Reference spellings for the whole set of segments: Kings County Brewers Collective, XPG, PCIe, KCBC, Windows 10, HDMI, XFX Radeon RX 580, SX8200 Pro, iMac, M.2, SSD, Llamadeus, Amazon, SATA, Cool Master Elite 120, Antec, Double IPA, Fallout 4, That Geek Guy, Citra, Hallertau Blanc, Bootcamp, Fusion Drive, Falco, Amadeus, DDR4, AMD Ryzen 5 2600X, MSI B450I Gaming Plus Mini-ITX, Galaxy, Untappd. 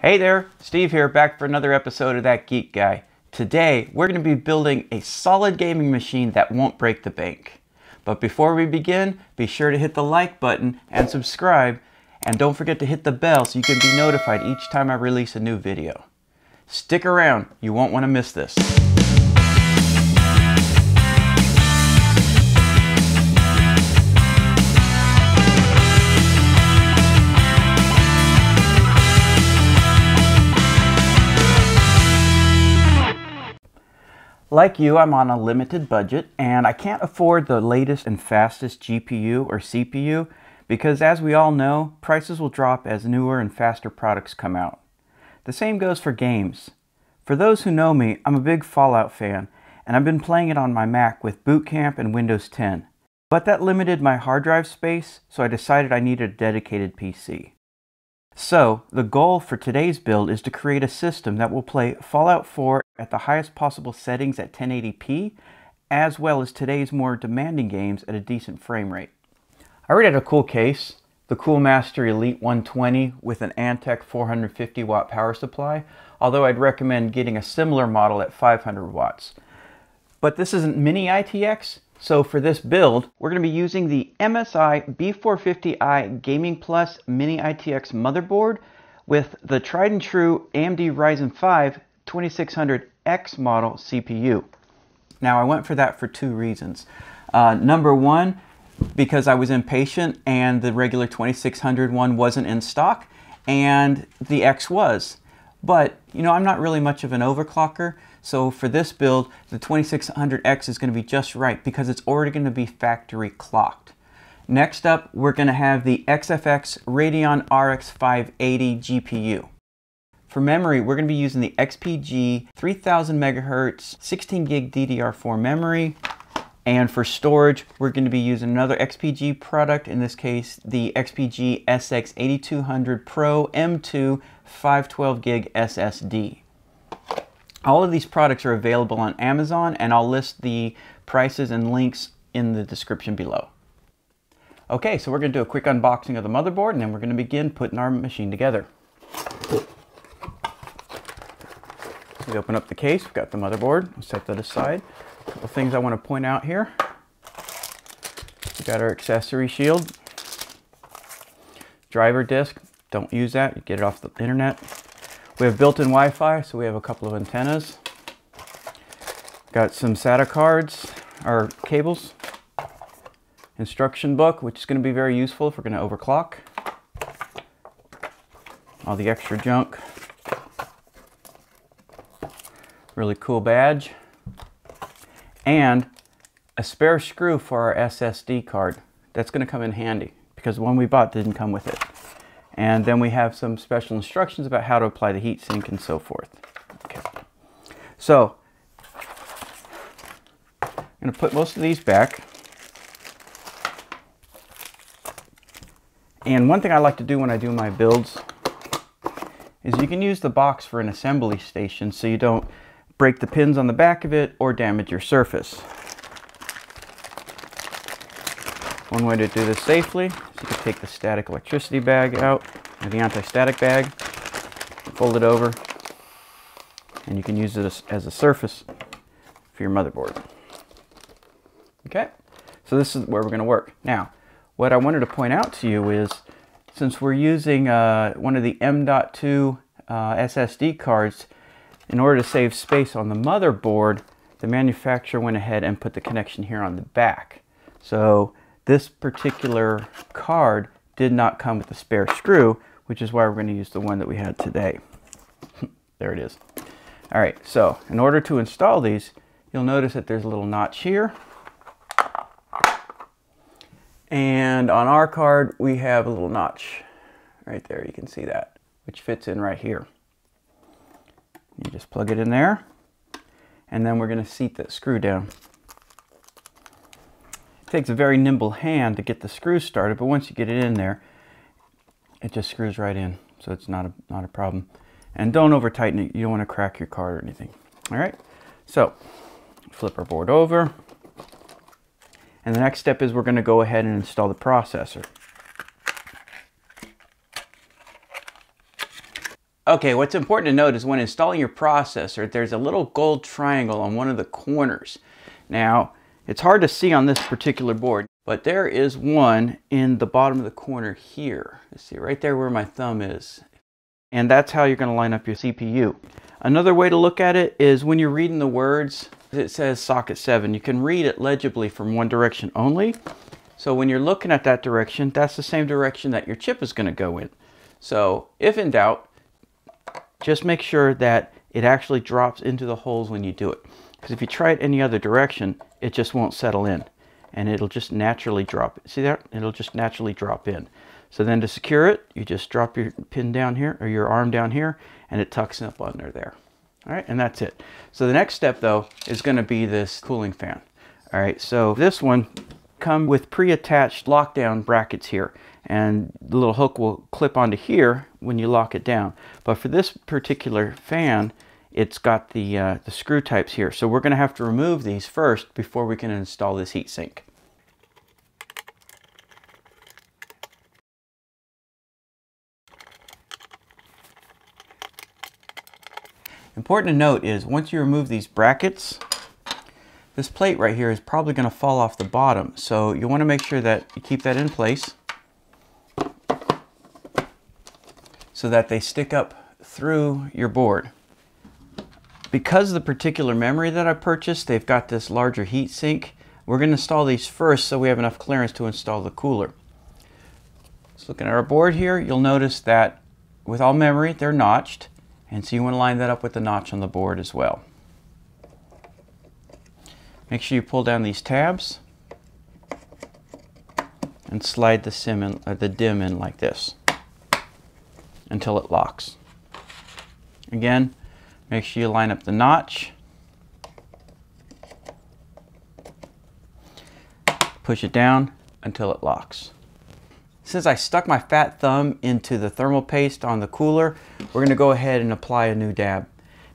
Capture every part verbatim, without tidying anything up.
Hey there, Steve here, back for another episode of That Geek Guy. Today, we're going to be building a solid gaming machine that won't break the bank. But before we begin, be sure to hit the like button and subscribe, and don't forget to hit the bell so you can be notified each time I release a new video. Stick around, you won't want to miss this. Like you, I'm on a limited budget and I can't afford the latest and fastest G P U or C P U because, as we all know, prices will drop as newer and faster products come out. The same goes for games. For those who know me, I'm a big Fallout fan and I've been playing it on my Mac with Bootcamp and Windows ten. But that limited my hard drive space, so I decided I needed a dedicated P C. So, the goal for today's build is to create a system that will play Fallout four at the highest possible settings at ten eighty p, as well as today's more demanding games at a decent frame rate. I already had a cool case, the Cool Master Elite one twenty with an Antec four hundred fifty watt power supply, although I'd recommend getting a similar model at five hundred watts. But this isn't mini I T X, so for this build, we're going to be using the M S I B four fifty I Gaming Plus Mini I T X motherboard with the tried and true A M D Ryzen five twenty-six hundred X model C P U. Now, I went for that for two reasons. Uh, number one, because I was impatient and the regular twenty-six hundred one wasn't in stock and the X was. But, you know, I'm not really much of an overclocker, so for this build, the twenty-six hundred X is going to be just right because it's already going to be factory clocked. Next up, we're going to have the X F X Radeon R X five eighty G P U. For memory, we're going to be using the X P G three thousand megahertz sixteen gig D D R four memory. And for storage, we're going to be using another X P G product, in this case, the X P G S X eighty-two hundred Pro M two five twelve gig S S D. All of these products are available on Amazon, and I'll list the prices and links in the description below. Okay, so we're going to do a quick unboxing of the motherboard, and then we're going to begin putting our machine together. We open up the case, we've got the motherboard, we'll set that aside. A couple things I want to point out here. We've got our accessory shield, driver disc, don't use that, you get it off the internet. We have built-in Wi-Fi, so we have a couple of antennas. Got some S A T A cards, or cables. Instruction book, which is going to be very useful if we're going to overclock. All the extra junk. Really cool badge. And a spare screw for our S S D card. That's going to come in handy because the one we bought didn't come with it. And then we have some special instructions about how to apply the heatsink and so forth. Okay. So, I'm going to put most of these back. And one thing I like to do when I do my builds is you can use the box for an assembly station so you don't break the pins on the back of it or damage your surface. One way to do this safely is you can take the static electricity bag out, or the anti-static bag, fold it over, and you can use it as, as a surface for your motherboard. Okay, so this is where we're going to work. Now, what I wanted to point out to you is, since we're using uh, one of the M dot two uh, S S D cards, in order to save space on the motherboard, the manufacturer went ahead and put the connection here on the back. So this particular card did not come with the spare screw, which is why we're going to use the one that we had today. There it is. All right, so in order to install these, you'll notice that there's a little notch here. And on our card, we have a little notch right there. You can see that, which fits in right here. You just plug it in there, and then we're going to seat that screw down. It takes a very nimble hand to get the screw started, but once you get it in there, it just screws right in, so it's not a, not a problem. And don't over tighten it. You don't want to crack your card or anything. All right, so flip our board over. And the next step is we're going to go ahead and install the processor. Okay, what's important to note is when installing your processor, there's a little gold triangle on one of the corners. Now, it's hard to see on this particular board, but there is one in the bottom of the corner here. Let's see, right there where my thumb is. And that's how you're going to line up your C P U. Another way to look at it is when you're reading the words, it says socket seven. You can read it legibly from one direction only. So when you're looking at that direction, that's the same direction that your chip is going to go in. So if in doubt, just make sure that it actually drops into the holes when you do it. Because if you try it any other direction, it just won't settle in. And it'll just naturally drop. See that? It'll just naturally drop in. So then to secure it, you just drop your pin down here, or your arm down here, and it tucks up under there. All right, and that's it. So the next step, though, is going to be this cooling fan. All right, so this one comes with pre-attached lockdown brackets here, and the little hook will clip onto here when you lock it down. But for this particular fan, it's got the, uh, the screw types here. So we're going to have to remove these first before we can install this heatsink. Important to note is once you remove these brackets, this plate right here is probably going to fall off the bottom. So you want to make sure that you keep that in place so that they stick up through your board. Because of the particular memory that I purchased, they've got this larger heat sink. We're going to install these first so we have enough clearance to install the cooler. So looking at our board here, you'll notice that with all memory, they're notched. And so you want to line that up with the notch on the board as well. Make sure you pull down these tabs and slide the sim in, or the dim in like this until it locks. Again, make sure you line up the notch. Push it down until it locks. Since I stuck my fat thumb into the thermal paste on the cooler, we're going to go ahead and apply a new dab.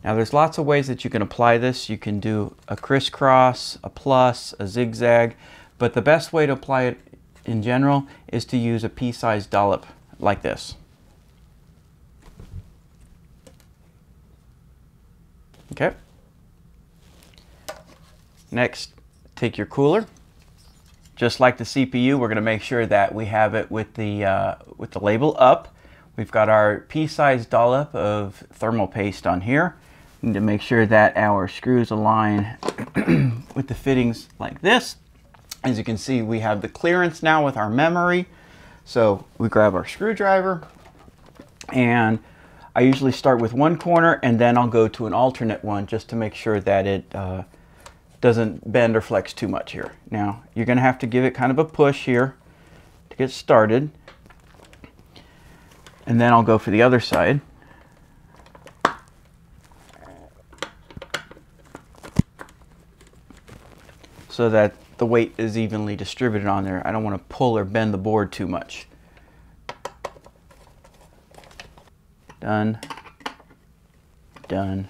Now there's lots of ways that you can apply this. You can do a crisscross, a plus, a zigzag, but the best way to apply it in general is to use a pea-sized dollop like this. Okay. Next, take your cooler. Just like the C P U, we're going to make sure that we have it with the, uh, with the label up. We've got our pea-sized dollop of thermal paste on here. We need to make sure that our screws align with the fittings like this. As you can see, we have the clearance now with our memory. So we grab our screwdriver, and I usually start with one corner and then I'll go to an alternate one just to make sure that it uh, doesn't bend or flex too much here. Now, you're going to have to give it kind of a push here to get started. And then I'll go for the other side. So that the weight is evenly distributed on there. I don't want to pull or bend the board too much. Done. Done.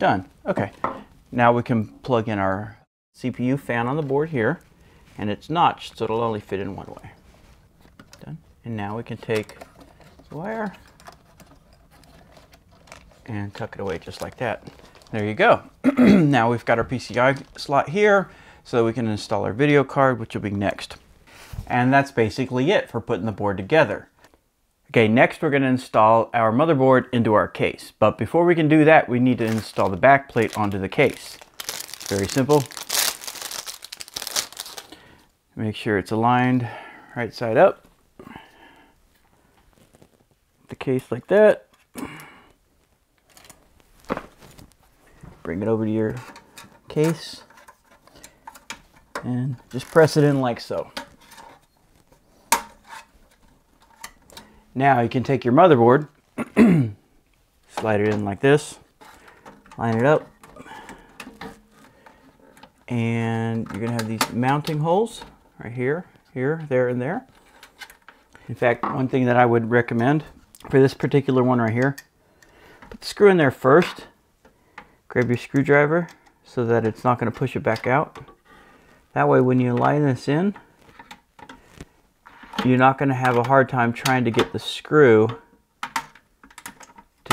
Done. Okay. Now we can plug in our C P U fan on the board here, and it's notched, so it'll only fit in one way. Done. And now we can take the wire and tuck it away just like that. There you go. Now we've got our P C I slot here, so we can install our video card, which will be next. And that's basically it for putting the board together. Okay, next we're going to install our motherboard into our case. But before we can do that, we need to install the back plate onto the case. Very simple. Make sure it's aligned right side up. The case like that. Bring it over to your case. And just press it in like so. Now you can take your motherboard, slide it in like this, line it up, and you're going to have these mounting holes right here, here, there, and there. In fact, one thing that I would recommend for this particular one right here, put the screw in there first, grab your screwdriver so that it's not going to push it back out. That way when you line this in, you're not going to have a hard time trying to get the screw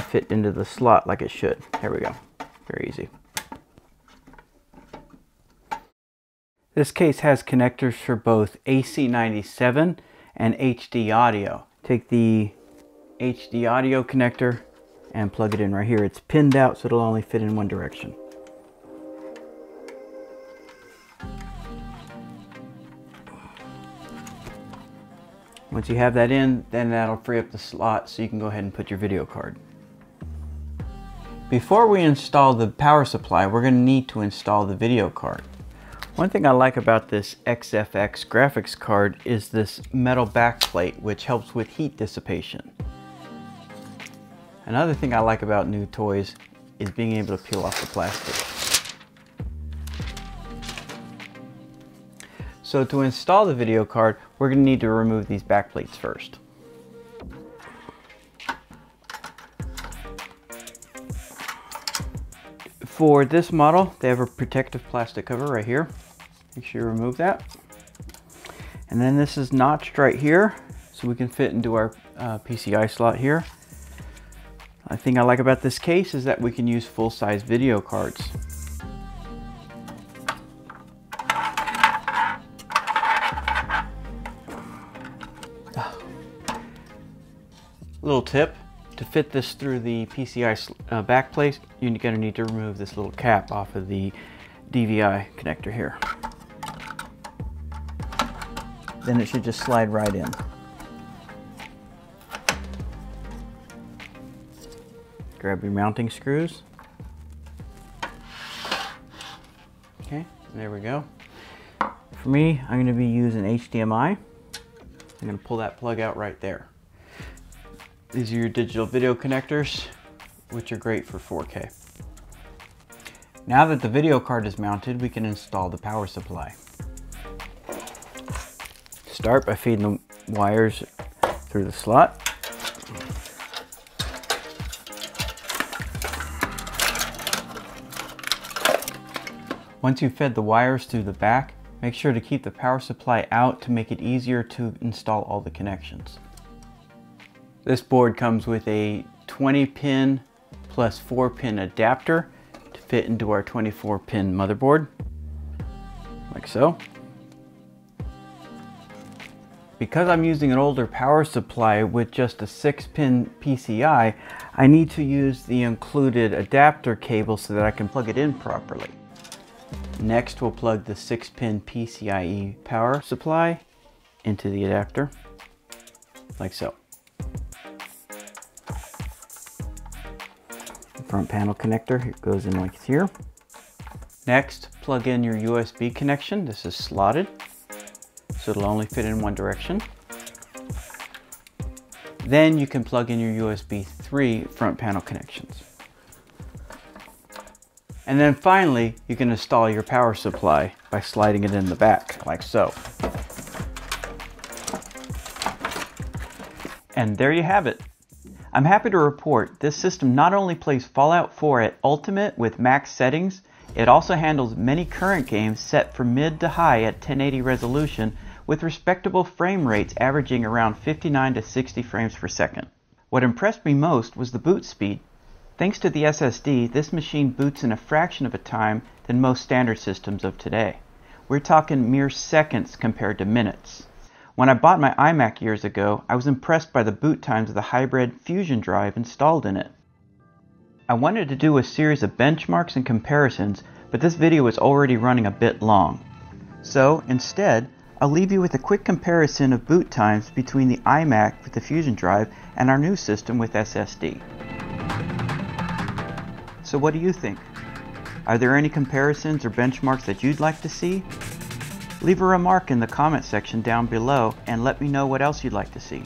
fit into the slot like it should. There we go. Very easy. This case has connectors for both A C ninety-seven and H D audio. Take the H D audio connector and plug it in right here. It's pinned out, so it'll only fit in one direction. Once you have that in, then that'll free up the slot so you can go ahead and put your video card. Before we install the power supply, we're going to need to install the video card. One thing I like about this X F X graphics card is this metal backplate, which helps with heat dissipation. Another thing I like about new toys is being able to peel off the plastic. So to install the video card, we're going to need to remove these back plates first. For this model, they have a protective plastic cover right here. Make sure you remove that. And then this is notched right here, so we can fit into our uh, P C I slot here. The thing I like about this case is that we can use full-size video cards. Little tip, to fit this through the P C I uh, back plate, you're going to need to remove this little cap off of the D V I connector here. Then it should just slide right in. Grab your mounting screws. Okay, there we go. For me, I'm going to be using H D M I. I'm going to pull that plug out right there. These are your digital video connectors, which are great for four K. Now that the video card is mounted, we can install the power supply. Start by feeding the wires through the slot. Once you've fed the wires through the back, make sure to keep the power supply out to make it easier to install all the connections. This board comes with a twenty pin plus four pin adapter to fit into our twenty-four pin motherboard, like so. Because I'm using an older power supply with just a six pin P C I, I need to use the included adapter cable so that I can plug it in properly. Next, we'll plug the six pin P C I E power supply into the adapter, like so. Front panel connector, it goes in like here. Next, plug in your U S B connection. This is slotted, so it'll only fit in one direction. Then you can plug in your U S B three front panel connections. And then finally, you can install your power supply by sliding it in the back, like so. And there you have it. I'm happy to report this system not only plays Fallout four at Ultimate with max settings, it also handles many current games set for mid to high at ten eighty resolution with respectable frame rates averaging around fifty-nine to sixty frames per second. What impressed me most was the boot speed. Thanks to the S S D, this machine boots in a fraction of a time than most standard systems of today. We're talking mere seconds compared to minutes. When I bought my iMac years ago, I was impressed by the boot times of the hybrid Fusion Drive installed in it. I wanted to do a series of benchmarks and comparisons, but this video is already running a bit long. So instead, I'll leave you with a quick comparison of boot times between the iMac with the Fusion Drive and our new system with S S D. So what do you think? Are there any comparisons or benchmarks that you'd like to see? Leave a remark in the comment section down below and let me know what else you'd like to see.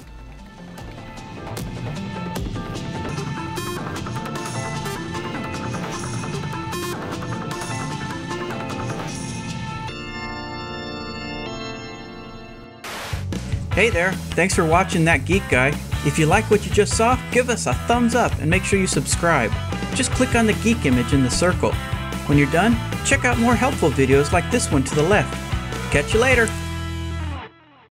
Hey there, thanks for watching That Geek Guy. If you like what you just saw, give us a thumbs up and make sure you subscribe. Just click on the geek image in the circle. When you're done, check out more helpful videos like this one to the left. Catch you later.